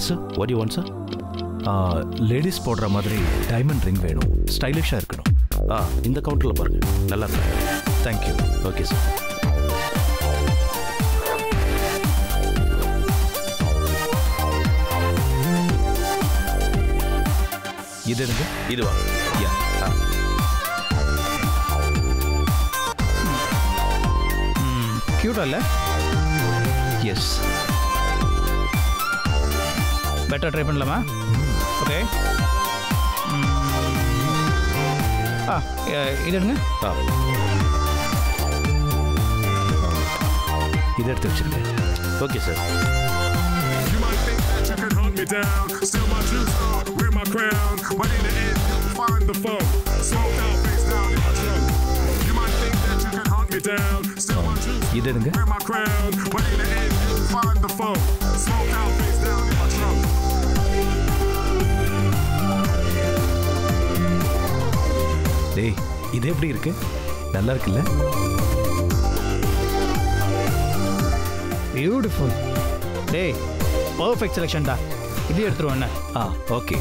S sir, what you want sir? Ladies போடுற மாதிரி diamond ring வேணும், ஸ்டைலிஷாக இருக்கணும். இந்த கவுண்டரில் பாருங்கள், நல்லா இருக்கு. தேங்க்யூ. Okay sir. இது இருங்க, இதுவா? யா, க்யூட்டா இல்லை? எஸ், பெட்டர் ட்ரை பண்ணலாமா? ஓகே, இது எடுங்க. இதை எடுத்து வச்சுருங்க. Okay sir. இது எடுங்க. டேய், இது எப்படி இருக்கு? நல்லா இருக்குல்ல? பியூட்டிஃபுல். டேய், பர்ஃபெக்ட் செலெக்ஷன்டா. இது எடுத்துருவோம் என்ன? ஓகே,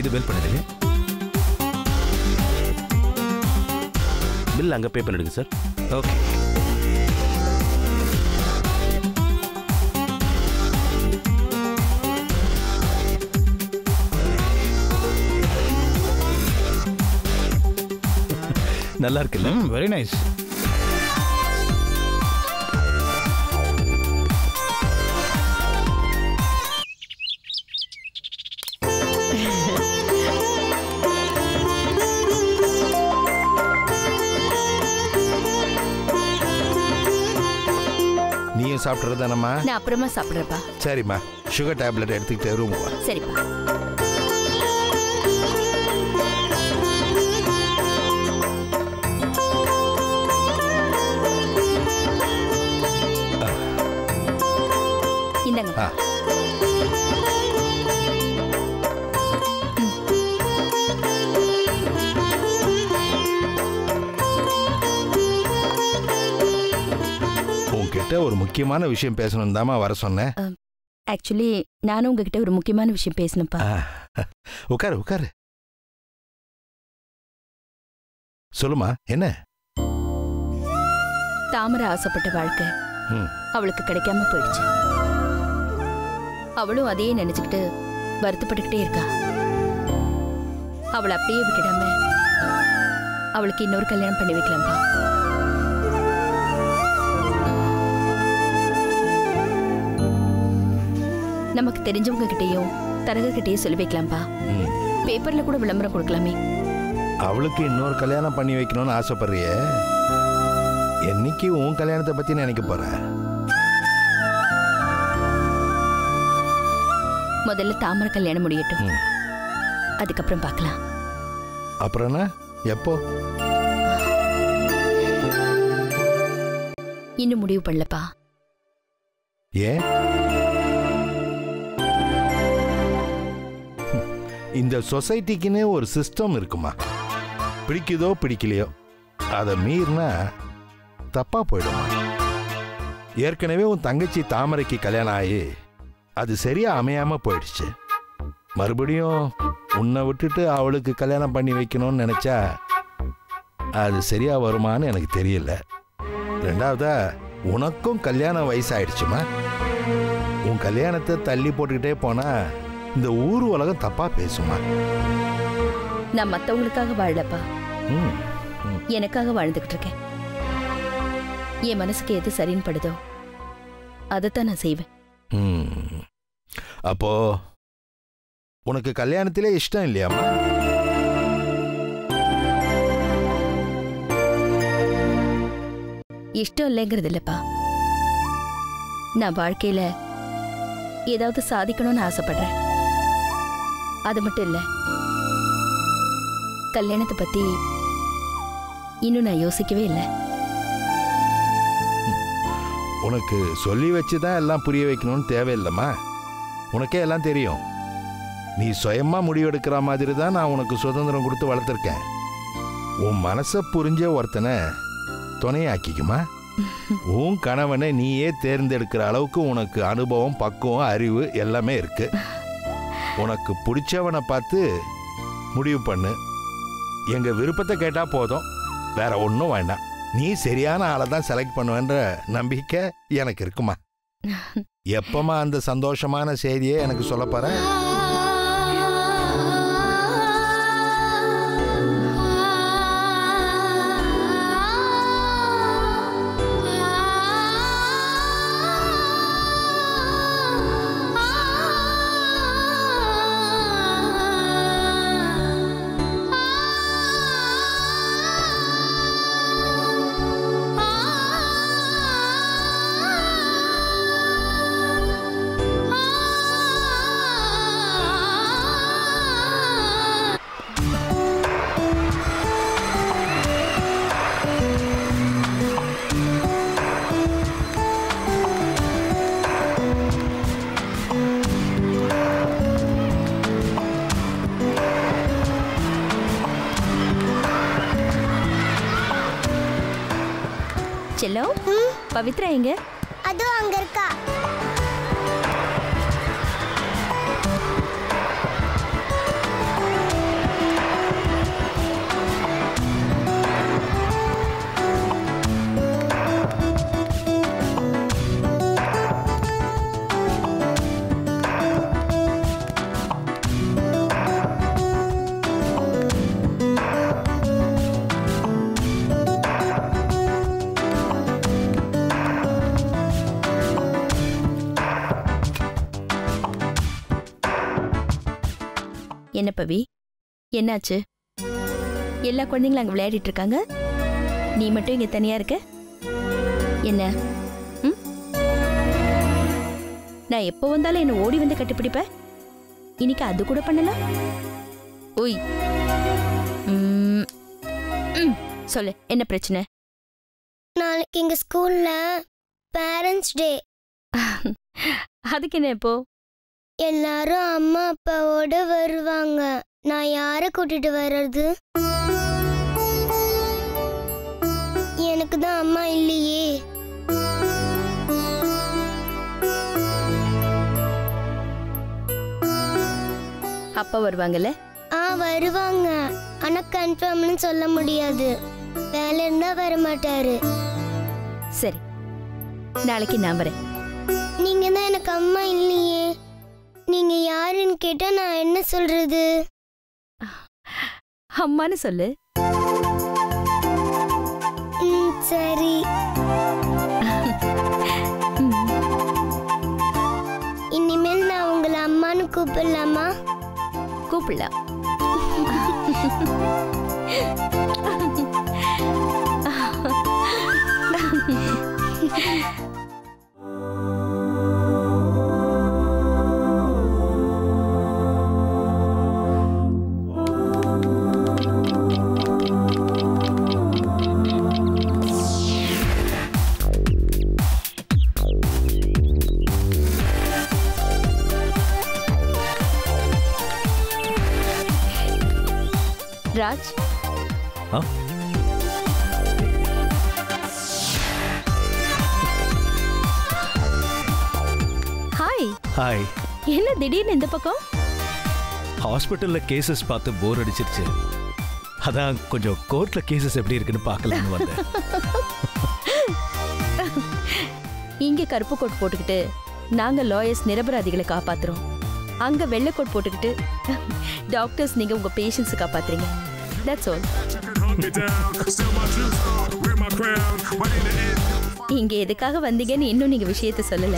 இது பில் பண்ணிடுங்க. பில் அங்கே பே பண்ணிடுங்க சார். ஓகே, நல்லா இருக்குல்ல? Very nice. நீயும் சாப்பிட்றதானம்மா? நான் அப்புறமா சாப்பிட்றப்பா. சரிம்மா, சுகர் டேப்லெட் எடுத்துக்கிட்டே ரூம் போ. சரிப்பா. உங்ககிட்ட ஒரு முக்கியமான விஷயம் பேசணும் தாமா வர சொன்னேன். ஆக்சுவலி நானும் உங்ககிட்ட ஒரு முக்கியமான விஷயம் பேசணும்ப்பா. உட்காரு உட்காரு. சொல்லுமா, என்ன? தாமரை ஆசைப்பட்ட வாழ்க்கை அவளுக்கு கிடைக்காம போயிடுச்சு. அவளும் அதையே நினைச்சுக்கிட்டு வருத்தப்பட்டுக்கிட்டே இருக்கா. அவளை அப்படியே விட்டுடாம அவளுக்கு இன்னொரு கல்யாணம் பண்ணி வைக்கலாம்பா. நமக்கு தெரிஞ்சவங்க கிட்டேயும் தரகர்கிட்டயும் சொல்லி வைக்கலாம்பா. பேப்பர்ல கூட விளம்பரம் கொடுக்கலாமே. அவளுக்கு இன்னொரு கல்யாணம் பண்ணி வைக்கணும்னு ஆசைப்படுறிய? என்னைக்கு உன் கல்யாணத்தை பத்தி நினைக்க போற? முதல்ல தாமரை கல்யாணம் முடியட்டும், அதுக்கப்புறம் பார்க்கலாம். அப்புறம் எப்போ இன்னும் முடிவு பண்ணலப்பா. ஏன்? இந்த சொசைட்டிக்குன்னு ஒரு சிஸ்டம் இருக்குமா? பிடிக்குதோ பிடிக்கலையோ அதை மீறினா தப்பா போயிடுமா? ஏற்கனவே உன் தங்கச்சி தாமரைக்கு கல்யாணம் ஆகி அது சரியா அமையாம போயிடுச்சு. மறுபடியும் உன்னை விட்டுட்டு அவளுக்கு கல்யாணம் பண்ணி வைக்கணும்னு நினைச்சா அது சரியா வருமானு எனக்கு தெரியல. ரெண்டாவதா உனக்கும் கல்யாணம் வயசாயிடுச்சுமா. உன் கல்யாணத்தை தள்ளி போட்டுக்கிட்டே போனா இந்த ஊர் உலகம் தப்பா பேசுமா. நான் மற்றவங்களுக்காக வாழலப்பா, எனக்காக வாழ்ந்துகிட்டு இருக்கேன். என் மனசுக்கு எது சரின்னு படுதோ அதைத்தான் நான் செய்வேன். அப்போ உனக்கு கல்யாணத்திலே இஷ்டம் இல்லையாமா? இஷ்டம் இல்லைங்கிறது இல்லப்பா, நான் வாழ்க்கையில ஏதாவது சாதிக்கணும்னு ஆசைப்படுறேன். அது மட்டும் இல்ல, கல்யாணத்தை பத்தி இன்னும் நான் யோசிக்கவே இல்லை. உனக்கு சொல்லி வச்சுதான் எல்லாம் புரிய வைக்கணும்னு தேவையில்லைம்மா. உனக்கே எல்லாம் தெரியும். நீ சுயமா முடிவெடுக்கிற மாதிரி தான் நான் உனக்கு சுதந்திரம் கொடுத்து வளர்த்துருக்கேன். உன் மனசை புரிஞ்ச ஒருத்தனை துணையாக்கிக்குமா. உன் கணவனை நீயே தேர்ந்தெடுக்கிற அளவுக்கு உனக்கு அனுபவம், பக்குவம், அறிவு எல்லாமே இருக்கு. உனக்கு பிடிச்சவனை பார்த்து முடிவு பண்ணு. எங்கள் விருப்பத்தை கேட்டால் போதும், வேற ஒன்றும் வேண்டாம். நீ சரியான ஆளை தான் செலக்ட் பண்ணுவேன்ற நம்பிக்கை எனக்கு இருக்குமா? எப்பமா அந்த சந்தோஷமான செய்தியை எனக்கு சொல்ல போற? பவித்ரா எங்க? அது அங்க இருக்கா. என்ன பவி, என்னாச்சு? எல்லா குழந்தைங்களும் அங்கே விளையாடிட்டு இருக்காங்க, நீ மட்டும் இங்கே தனியாக இருக்க. என்ன ம், நான் எப்போ வந்தாலும் என்னை ஓடி வந்து கட்டிப்பிடிப்பேன், இன்னைக்கு அது கூட பண்ணலாம். ஓய் ம் ம், சொல்லு என்ன பிரச்சனை? நாளைக்கு எங்கள் ஸ்கூலில் பேரண்ட்ஸ் டே. அதுக்கு என்ன இப்போ? எல்லாரும் அம்மா அப்பாவோட வருவாங்க, நான் யாரை கூட்டிட்டு வர்றது? எனக்கு தான் அம்மா இல்லையே. அப்பா வருவாங்கல்ல? ஆ வருவாங்க, ஆனா கன்ஃபார்ம்னு சொல்ல முடியாது, வேலை இருந்தா வர மாட்டாரு. சரி நாளைக்கு நான் வரேன். நீங்க தான் எனக்கு அம்மா இல்லையே, நீங்க யாருன்னு கேட்டா நான் என்ன சொல்றது? அம்மான்னு சொல்லு. சரி, இனிமேல் நான் உங்களை அம்மான்னு கூப்பிடலாமா? கூப்பிடலாம். ராஜ், ஹாய். ஹாய், என்ன திடீர்னு இந்த பக்கம்? ஹாஸ்பிட்டல்ல கேசஸ் பார்த்து போர் அடிச்சிருச்சு, அதான் கொஞ்சம் கோர்ட்ல கேசஸ் எப்படி இருக்குன்னு பார்க்கலாம்னு வந்தேன். இங்க கருப்பு கோட் போட்டுக்கிட்டு நாங்க லாயர்ஸ் நிரபராதிகளை காப்பாத்துறோம், அங்க வெள்ளைக்கோட் போட்டுக்கிட்டு டாக்டர்ஸ் நீங்க உங்க பேஷண்ட்ஸை காப்பாத்துறீங்க. That's all. இங்க எதுக்காக வந்தீங்கன்னு இன்னும் நீங்க விஷயத்தை சொல்லல.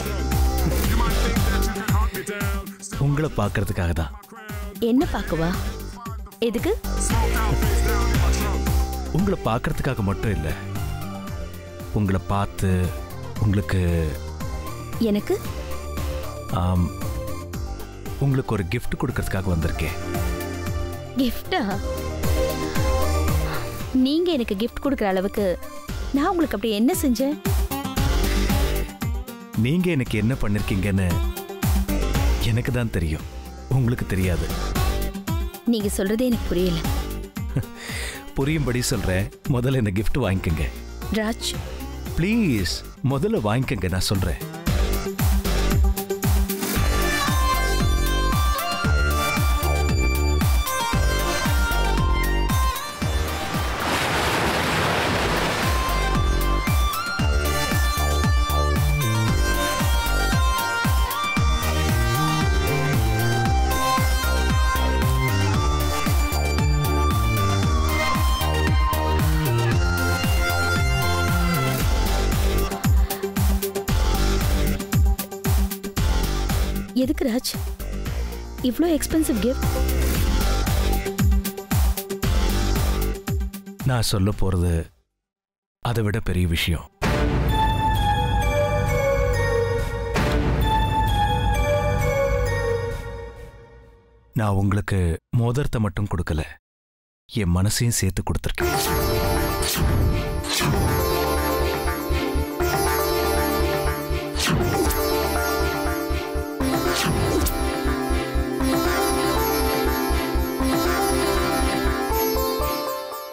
உங்களை பாக்குறதுக்காக தான். என்ன பார்க்கவா? எதுக்கு? உங்களை பாக்குறதுக்காக மட்டும் இல்ல, உங்களை பார்த்து உங்களுக்கு எனக்கு உங்களுக்கு ஒரு கிஃப்ட் கொடுக்கிறதுக்காக வந்திருக்கேன். கிஃப்டா? நீங்க எனக்கு கிஃப்ட் கொடுக்குற அளவுக்கு நான் உங்களுக்கு அப்படி என்ன செஞ்சேன்? நீங்க எனக்கு என்ன பண்ணிருக்கீங்கன்னு எனக்கு தான் தெரியும், உங்களுக்கு தெரியாது. நீங்க சொல்றதே எனக்கு புரியல. புரியும்படி சொல்றேன், முதல்ல இந்த கிஃப்ட் வாங்கிக்கங்க. ராஜ் ப்ளீஸ், முதல்ல வாங்கிக்கங்க, நான் சொல்றேன். எதுக்கு ராஜ் இவ்ளோ எக்ஸ்பென்சிவ் கிஃப்ட்? நான் சொல்ல போறது அதை விட பெரிய விஷயம். நான் உங்களுக்கு மோதிரத்தை மட்டும் கொடுக்கல, என் மனசையும் சேர்த்து கொடுத்துருக்கேன்.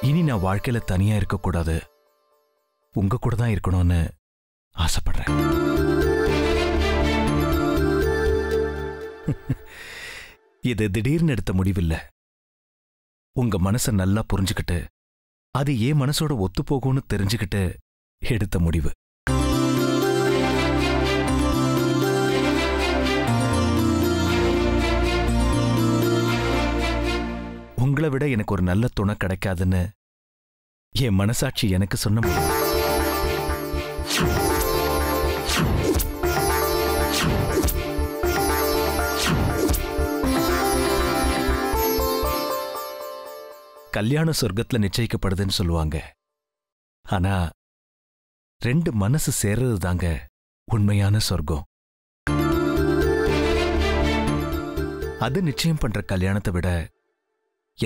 இனி நான் வாழ்க்கையில தனியா இருக்கக்கூடாது, உங்க கூட தான் இருக்கணும்னு ஆசைப்படுறேன். இது திடீர்னு எடுத்த முடிவில்லை. உங்க மனசை நல்லா புரிஞ்சுக்கிட்டு அது ஏன் மனசோட ஒத்து போகும்னு தெரிஞ்சுக்கிட்டு எடுத்த முடிவு. உங்களை விட எனக்கு ஒரு நல்ல துணை கிடைக்காதுன்னு என் மனசாட்சி எனக்கு சொன்ன முடியும். கல்யாண சொர்க்கத்துல நிச்சயிக்கப்படுதுன்னு சொல்லுவாங்க, ஆனா ரெண்டு மனசு சேர்றது தாங்க உண்மையான சொர்க்கம். அது நிச்சயம் பண்ற கல்யாணத்தை விட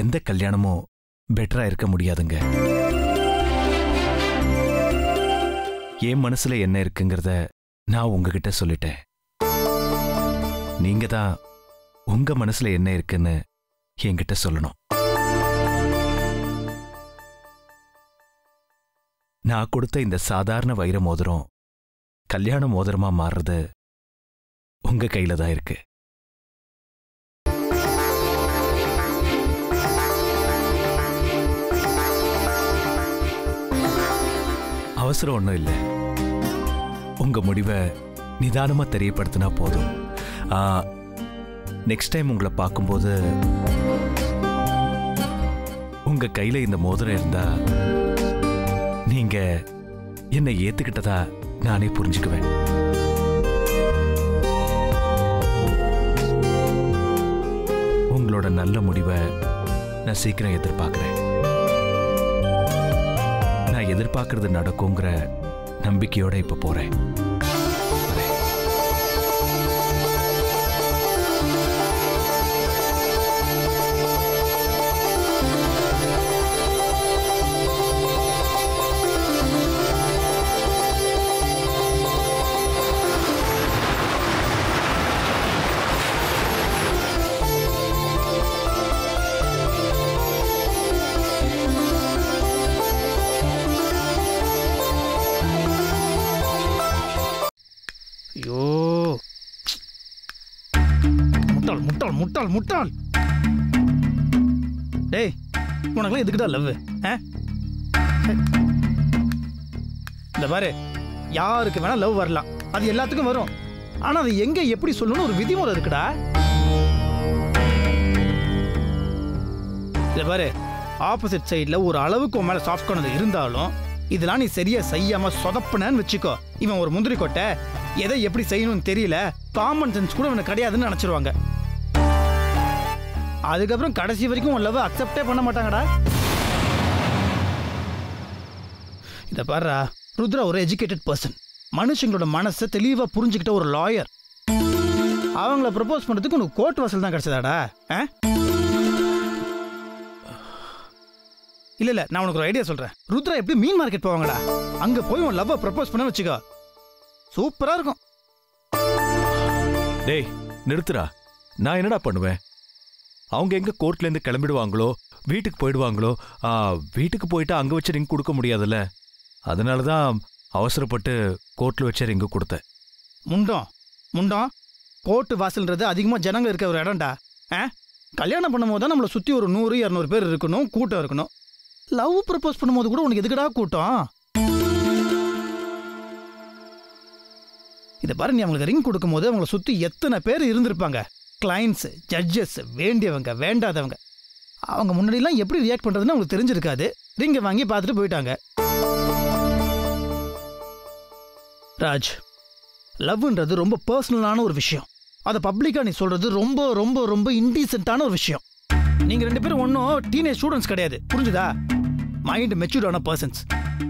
எந்த கல்யாணமும் பெட்டரா இருக்க முடியாதுங்க. என் மனசுல என்ன இருக்குங்கிறத நான் உங்ககிட்ட சொல்லிட்டேன். நீங்க தான் உங்க மனசுல என்ன இருக்குன்னு என்கிட்ட சொல்லணும். நான் கொடுத்த இந்த சாதாரண வைர மோதிரம் கல்யாண மோதிரமா மாறுறது உங்க கையில தான் இருக்கு. அவசரம் ஒன்றும் இல்லை. உங்க முடிவை நிதானமா தெரியப்படுத்தினா போதும். நெக்ஸ்ட் டைம் உங்களை பார்க்கும்போது உங்க கையில இந்த மோதிரம் இருந்தா நீங்க என்னை ஏத்துக்கிட்டதா நானே புரிஞ்சுக்குவேன். உங்களோட நல்ல முடிவை நான் சீக்கிரம் எதிர்பார்க்கிறேன். நான் எதிர்பார்க்கறது நடக்குங்கிற நம்பிக்கையோட இப்ப போறேன். முட்டாள் டேய், உனக்குலாம் எதுக்குடா லவ்? இந்த பாரு, யாருக்கு வேணா லவ் வரலாம், அது எல்லாத்துக்கும் வரும். ஆனா அது எங்க எப்படி சொல்லணும்னு ஒரு விதிமுறை இருக்குடா. இந்த பாரு, ஆப்போசிட் சைட்ல ஒரு அளவுக்கு மேல சாஃப்ட் கார்னர் இருந்தாலும் இதெல்லாம் நீ சரியா செய்யாம சொதப்பனன்னு வச்சுக்கோ, இவன் ஒரு முந்திரி கொட்டை, எதை எப்படி செய்யணும்னு தெரியல, காமன் சென்ஸ் கூட இவனுக்கு கிடையாதுன்னு நினைச்சிருவாங்க. அதுக்கப்புறம் கடைசி வரைக்கும் உன் லவ் அக்செப்டே பண்ண மாட்டாங்கடா. இதை பாருடா, ருத்ரா ஒரு எஜுகேட்டட் பர்சன், மனுஷங்களோட மனசை தெளிவாக புரிஞ்சுக்கிட்ட ஒரு லாயர். அவங்கள ப்ரப்போஸ் பண்ணுறதுக்கு உனக்கு கோர்ட் வாசல் தான் கிடச்சதாடா. இல்லை இல்லை, நான் உனக்கு ஒரு ஐடியா சொல்கிறேன். ருத்ரா எப்படி மீன் மார்க்கெட் போவாங்கடா, அங்கே போய் உன் லவ்வை ப்ரப்போஸ் பண்ண வச்சுக்கோ, சூப்பராக இருக்கும். டேய் நிறுத்துடா, நான் என்னடா பண்ணுவேன்? அவங்க எங்க கோர்ட்லேருந்து கிளம்பிடுவாங்களோ, வீட்டுக்கு போயிடுவாங்களோ. வீட்டுக்கு போயிட்டு அங்கே வச்சு ரிங் கொடுக்க முடியாதுல்ல, அதனால தான் அவசரப்பட்டு கோர்ட்டில் வச்சு ரிங்கு கொடுத்தேன். முண்டம் முண்டம், கோர்ட்டு வாசல்ன்றது அதிகமாக ஜனங்கள் இருக்க ஒரு இடம்டா. கல்யாணம் பண்ணும்போது தான் நம்மளை சுற்றி ஒரு 100-200 பேர் இருக்கணும், கூட்டம் இருக்கணும். லவ் ப்ரப்போஸ் பண்ணும்போது கூட உனக்கு எதுக்கடா கூட்டம்? இதை பாரு, நீ அவங்களுக்கு ரிங் கொடுக்கும்போது அவங்களை சுற்றி எத்தனை பேர் இருந்திருப்பாங்க, கிளைண்ட்ஸ், ஜட்ஜஸ், வேண்டியவங்க வேண்டாதவங்க. அவங்க முன்னாடிலாம் எப்படி ரியாக்ட் பண்ணுறதுன்னு அவங்களுக்கு தெரிஞ்சிருக்காது. ரிங்கை வாங்கி பார்த்துட்டு போயிட்டாங்க. ராஜ், லவ்ன்றது ரொம்ப பர்சனலான ஒரு விஷயம். அதை பப்ளிக்காக நீ சொல்கிறது ரொம்ப ரொம்ப ரொம்ப இன்டீசென்ட்டான ஒரு விஷயம். நீங்கள் ரெண்டு பேரும் ஒன்றும் டீனேஜ் ஸ்டூடெண்ட்ஸ் கிடையாது, புரிஞ்சுதா? மைண்ட் மெச்சூர்டான பர்சன்ஸ்,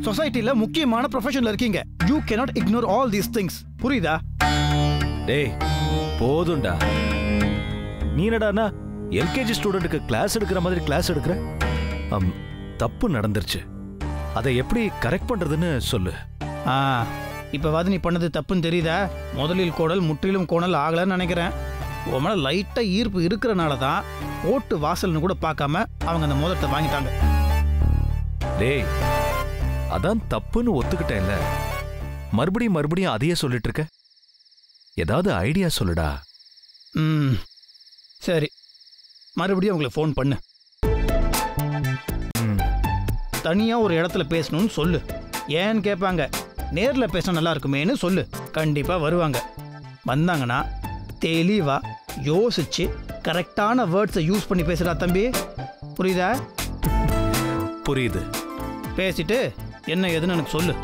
சொசைட்டியில் முக்கியமான ப்ரொஃபஷனில் இருக்கீங்க. You cannot ignore all these things, புரியுதா? டேய் போதும்டா, நீ என்னடா எல்கேஜி ஸ்டூடெண்ட்டுக்கு கிளாஸ் எடுக்கிற மாதிரி கிளாஸ் எடுக்கிற? தப்பு நடந்துருச்சு, அதை எப்படி கரெக்ட் பண்ணுறதுன்னு சொல்லு. இப்போவாது நீ பண்ணது தப்புன்னு தெரியுதா? முதலில் கோடல் முற்றிலும் கோணல் ஆகலைன்னு நினைக்கிறேன். உன் மேலே லைட்டாக ஈர்ப்பு இருக்கிறனால தான் ஓட்டு வாசல்னு கூட பார்க்காம அவங்க அந்த மோதிரத்தை வாங்கிட்டாங்க. டேய் அதான் தப்புன்னு ஒத்துக்கிட்டேன்ல, மறுபடியும் மறுபடியும் அதையே சொல்லிட்டு இருக்க. ஏதாவது ஐடியா சொல்லுடா. சரி, மறுபடியும் உங்களுக்கு ஃபோன் பண்ணு, தனியாக ஒரு இடத்துல பேசணும்னு சொல்லு. ஏன்னு கேட்பாங்க, நேரில் பேசினா நல்லா இருக்குமேன்னு சொல்லு. கண்டிப்பாக வருவாங்க. வந்தாங்கன்னா தெளிவாக யோசிச்சு கரெக்டான வேர்ட்ஸை யூஸ் பண்ணி பேசுகிறா தம்பி, புரியுதா? புரியுது. பேசிட்டு என்ன எதுன்னு எனக்கு சொல்லு,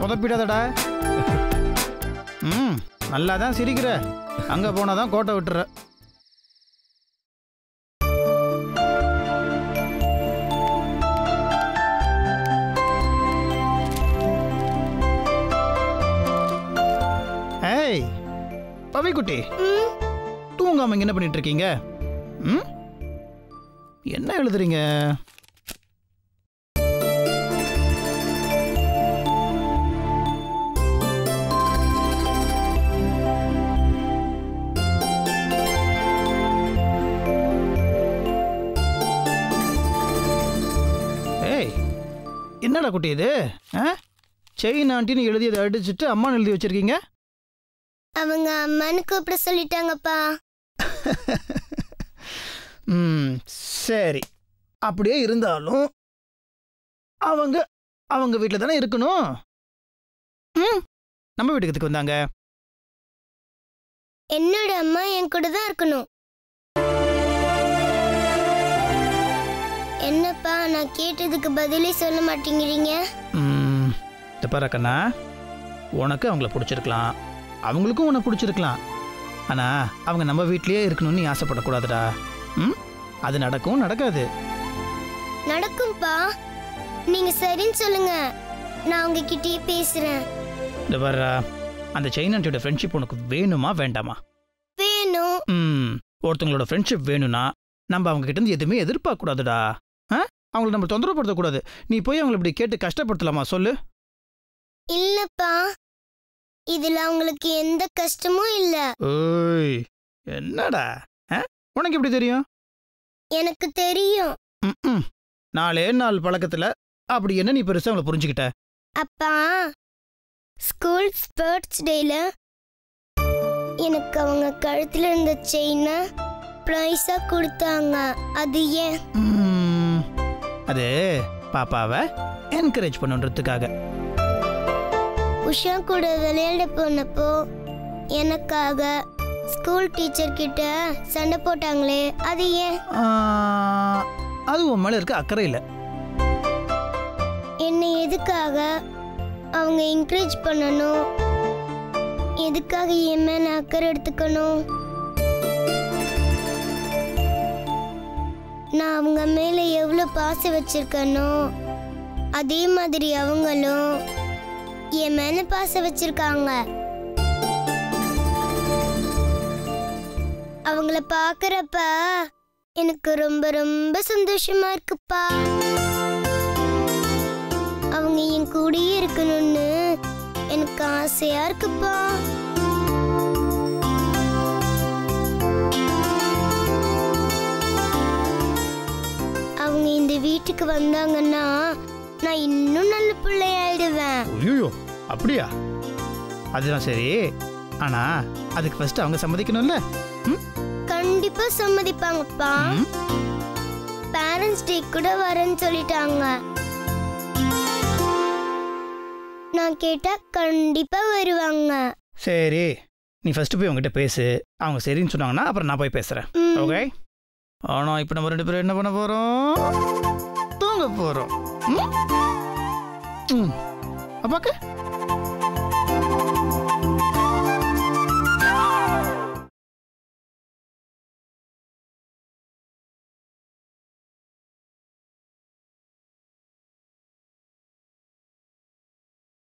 சொதப்பிடாதடா. நல்லா தான் சிரிக்கிற, அங்கே போனால் தான் கோட்டை விட்டுற. பவிக்குட்டி, தூங்காம என்ன பண்ணிட்டு இருக்கீங்க? என்ன எழுதுறீங்க? ஏய் என்னடா குட்டி இது, செயின் ஆண்டின்னு எழுதியதை அடிச்சுட்டு அம்மான்னு எழுதி வச்சிருக்கீங்க? அவங்க அம்மானு கூப்பிட சொல்லிட்டாங்கப்பா. சரி, அப்படியே இருந்தாலும் அவங்க அவங்க வீட்டில் தானே இருக்கணும். நம்ம வீட்டுக்கு வந்தாங்க, என்னோட அம்மா என் கூட தான் இருக்கணும். என்னப்பா நான் கேட்டதுக்கு பதிலே சொல்ல மாட்டேங்கிறீங்க? பாரக்கண்ணா, உனக்கு அவங்கள பிடிச்சிருக்கலாம், அவங்களுக்கும் உன்னை பிடிச்சிருக்கலாம். ஆனால் அவங்க நம்ம வீட்லேயே இருக்கணும்னு நீ ஆசைப்படக்கூடாதுடா. அது நடக்கும் நடக்காது? நடக்கும்பா, நீங்கள் சரின்னு சொல்லுங்க, நான் உங்ககிட்டயே பேசுகிறேன். இந்த வர்றா அந்த சைனாண்டியோட ஃப்ரெண்ட்ஷிப் உனக்கு வேணுமா வேண்டாமா? வேணும். ஒருத்தவங்களோட ஃப்ரெண்ட்ஷிப் வேணும்னா நம்ம அவங்ககிட்டேருந்து எதுவுமே எதிர்பார்க்கக்கூடாதுடா. அவங்கள நம்ம தொந்தரப்படுத்தக்கூடாது. நீ போய் அவங்கள இப்படி கேட்டு கஷ்டப்படுத்தலாமா சொல்லு? இல்லைப்பா, இதுல உங்களுக்கு எந்த கஷ்டமும் இல்ல. ஓய் என்னடா, உனக்கு எப்படி தெரியும்? எனக்கு தெரியும். நாளே நாள் பழக்கத்துல அப்படி என்ன நீ பெருசா அவங்கள புரிஞ்சுக்கிட்ட? அப்பா ஸ்கூல் ஸ்போர்ட்ஸ் டேல எனக்கு அவங்க கழுத்துல இருந்த செயினை பிரைஸா கொடுத்தாங்க. அது ஏன்? அது பாப்பாவை என்கரேஜ் பண்ணுன்றதுக்காக. உஷா கூட விளையாட போனப்போ எனக்காக ஸ்கூல் டீச்சர் கிட்ட சண்டை போட்டாங்களே, அது ஏன்? அது உன் மேல இருக்க அக்கறை இல்லை. என்னை எதுக்காக அவங்க என்கரேஜ் பண்ணணும், எதுக்காக என் மேல அக்கறை எடுத்துக்கணும்? நான் அவங்க மேல எவ்வளோ பாசம் வச்சிருக்கேனோ அதே மாதிரி அவங்களும் என் மேல பாச வச்சிருக்காங்க. அவங்கள பாக்குறப்ப எனக்கு ரொம்ப ரொம்ப சந்தோஷமா இருக்குப்பா. அவங்க என் கூடயே இருக்கணும்னு எனக்கு ஆசையா இருக்குப்பா. அவங்க இந்த வீட்டுக்கு வந்தாங்கன்னா நான் இன்னும் நல்ல பிள்ளையாயிடுவேன். ஐயோ அப்படியா? அதுதான் சரி, ஆனா அதுக்கு ஃபர்ஸ்ட் அவங்க சம்மதிக்கணும்ல? கண்டிப்பா சம்மதிப்பாங்கப்பா. பேரண்ட்ஸ் டே கூட வரேன்னு சொல்லிட்டாங்க. நான் கேட்டா கண்டிப்பா வருவாங்க. சரி, நீ ஃபர்ஸ்ட் போய் அவங்ககிட்ட பேசு. அவங்க சரின்னு சொன்னாங்கன்னா அப்புறம் நான் போய் பேசுறேன், ஓகே? ஆனா இப்போ நம்ம ரெண்டு பேரும் என்ன பண்ண போறோம்? தூங்க போறோம். அப்பாக்கு